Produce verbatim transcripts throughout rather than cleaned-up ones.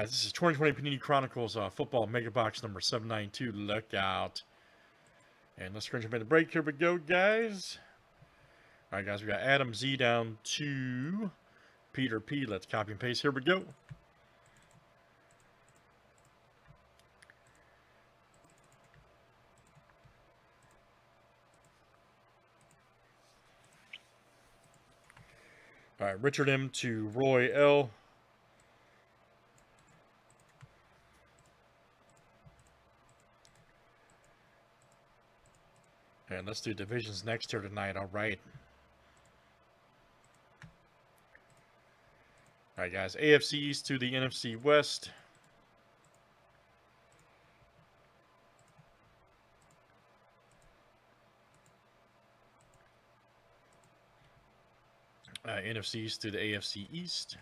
guys. This is twenty twenty Panini Chronicles uh, football mega box number seven ninety-two. Look out. And let's scrunch up in the break. Here we go, guys. All right, guys, we got Adam Z down to Peter P. Let's copy and paste. Here we go. All right, Richard M to Roy L. And let's do divisions next here tonight. All right. All right, guys. A F C East to the N F C West. Uh, N F C East to the A F C East.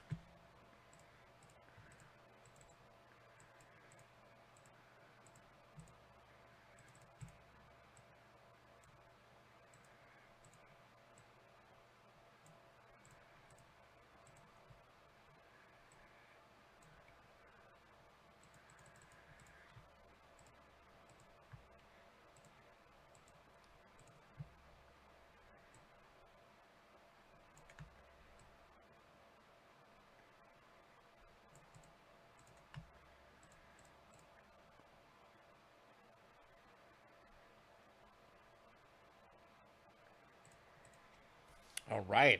All right.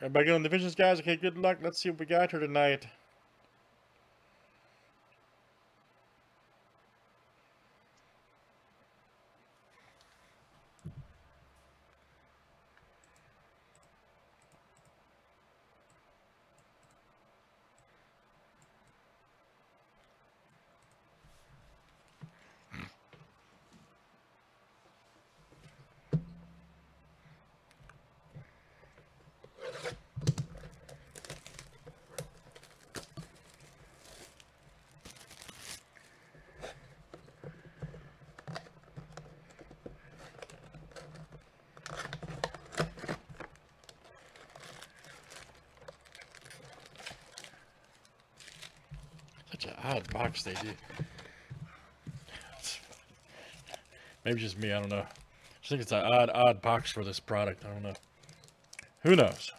Everybody good on the divisions, guys? Okay, good luck. Let's see what we got here tonight. Odd box they did. Maybe just me, I don't know. I just think it's an odd, odd box for this product. I don't know. Who knows?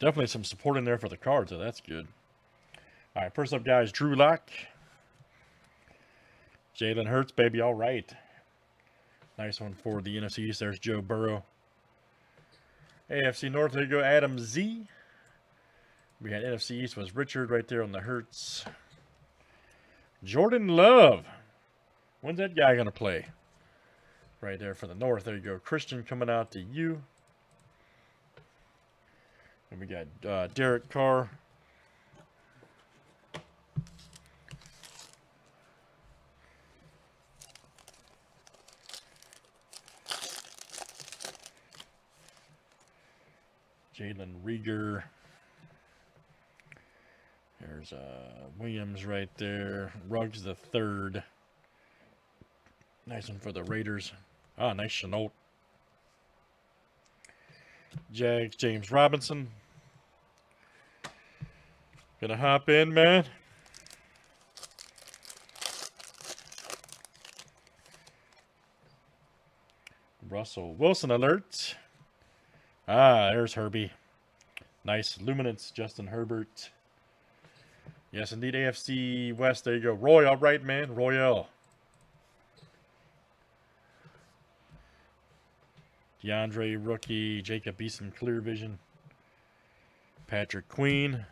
Definitely some support in there for the cards, so that's good. All right, first up, guys, Drew Lock. Jalen Hurts, baby, all right. Nice one for the N F C East. There's Joe Burrow. A F C North, there you go, Adam Z. We had N F C East was Richard right there on the Hurts. Jordan Love. When's that guy going to play? Right there for the North. There you go. Christian coming out to you. And we got uh, Derek Carr. Jaylen Reagor. There's uh, Williams right there. Ruggs the third. Nice one for the Raiders. Ah, nice Chenault. Jags, James Robinson. Gonna hop in, man. Russell Wilson alert. Ah, there's Herbie. Nice luminance, Justin Herbert. Yes, indeed, A F C West. There you go. Roy, all right, man. Royale. DeAndre, rookie. Jacob Eason, clear vision. Patrick Queen.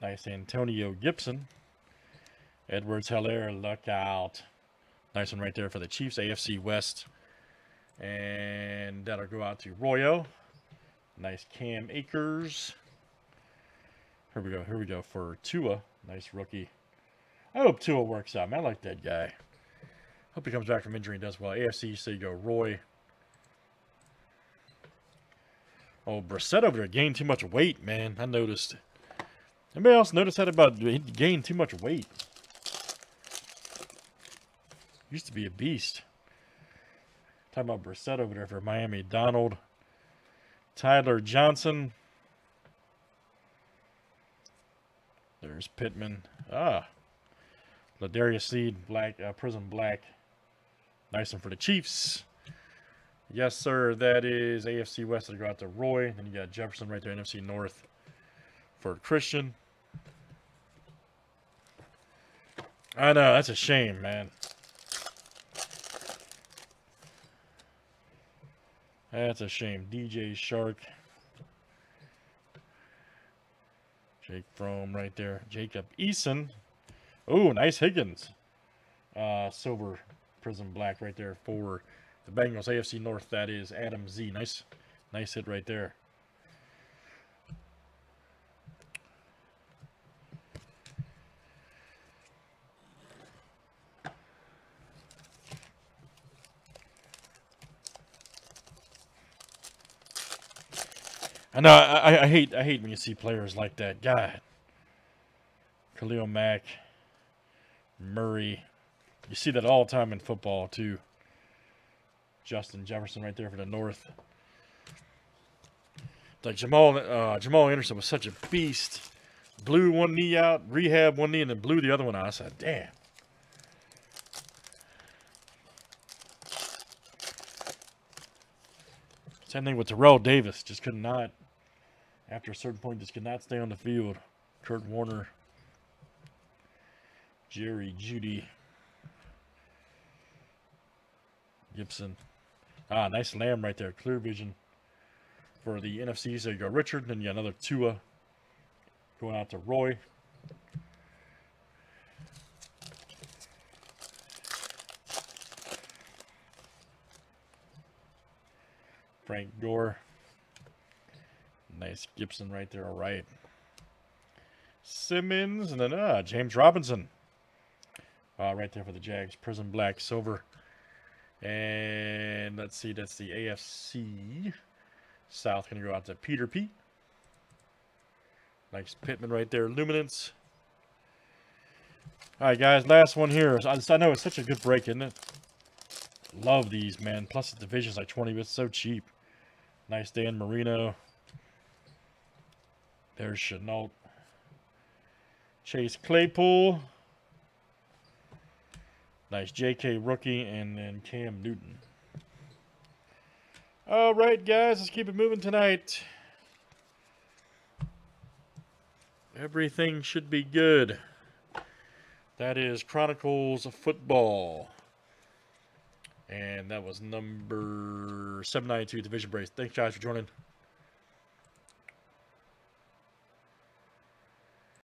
Nice Antonio Gibson. Edwards Helair, look out. Nice one right there for the Chiefs, A F C West. And that'll go out to Royo. Nice Cam Akers. Here we go. Here we go for Tua. Nice rookie. I hope Tua works out, man. I like that guy. Hope he comes back from injury and does well. A F C, so you go Roy. Oh, Brissett over there gained too much weight, man. I noticed. Anybody else notice that about he gained too much weight? Used to be a beast. Talking about Brissett over there for Miami. Donald. Tyler Johnson. There's Pittman. Ah. Ladaria Seed, black, uh, Prism Black. Nice one for the Chiefs. Yes, sir. That is A F C West. They go out to Roy. Then you got Jefferson right there, N F C North for Christian. I know. That's a shame, man. That's a shame. D J Shark. Jake Fromm right there. Jacob Eason. Oh, nice Higgins. Uh, silver Prism Black right there for the Bengals. A F C North, that is Adam Z. Nice, nice hit right there. I know, I, I hate, I hate when you see players like that. God. Khalil Mack. Murray. You see that all the time in football, too. Justin Jefferson right there for the North. Like Jamal uh, Jamal Anderson was such a beast. Blew one knee out, rehab one knee, and then blew the other one out. I said, damn. Same thing with Terrell Davis. Just could not, after a certain point, just could not stay on the field. Kurt Warner. Jerry Judy. Gibson. Ah, nice Lamb right there. Clear vision for the N F C. So you got Richard, and then you got another Tua going out to Roy. Frank Gore. Nice Gibson right there. All right. Simmons, and then ah, James Robinson. Uh, right there for the Jags. Prism Black, Silver. And let's see, that's the A F C South. Going to go out to Peter P. Nice Pittman right there. Luminance. All right, guys. Last one here. I, I know it's such a good break, isn't it? Love these, man. Plus the division's like twenty, but it's so cheap. Nice Dan Marino. There's Chenault. Chase Claypool. Nice J K rookie, and then Cam Newton. All right, guys, let's keep it moving tonight. Everything should be good. That is Chronicles of Football. And that was number seven ninety-two, Division Breaks. Thanks, guys, for joining.